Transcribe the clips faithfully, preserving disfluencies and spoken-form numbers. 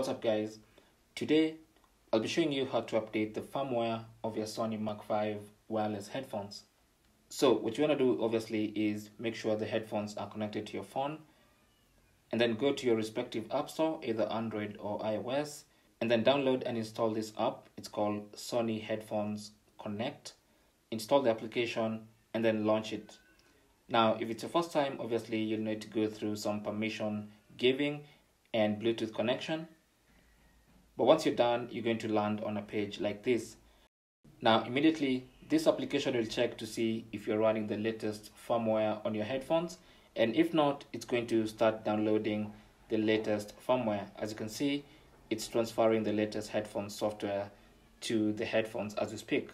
What's up guys, today I'll be showing you how to update the firmware of your Sony Mark five wireless headphones. So what you want to do obviously is make sure the headphones are connected to your phone, and then go to your respective app store, either Android or iOS, and then download and install this app. It's called Sony Headphones Connect. Install the application and then launch it. Now if it's your first time, obviously you'll need to go through some permission giving and Bluetooth connection, but once you're done, you're going to land on a page like this. Now immediately this application will check to see if you're running the latest firmware on your headphones, and if not, it's going to start downloading the latest firmware. As you can see, it's transferring the latest headphone software to the headphones as we speak.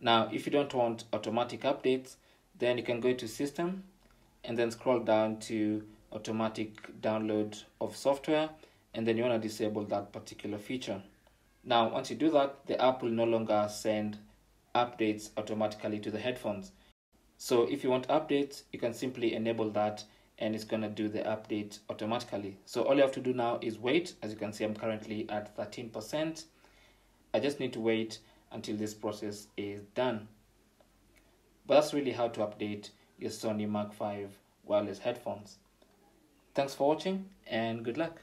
Now if you don't want automatic updates, then you can go to System and then scroll down to automatic download of software, and then you want to disable that particular feature. Now once you do that, the app will no longer send updates automatically to the headphones. So if you want updates, you can simply enable that and it's going to do the update automatically. So all you have to do now is wait. As you can see, I'm currently at thirteen percent. I just need to wait until this process is done. But that's really how to update your Sony Mark five wireless headphones. Thanks for watching and good luck.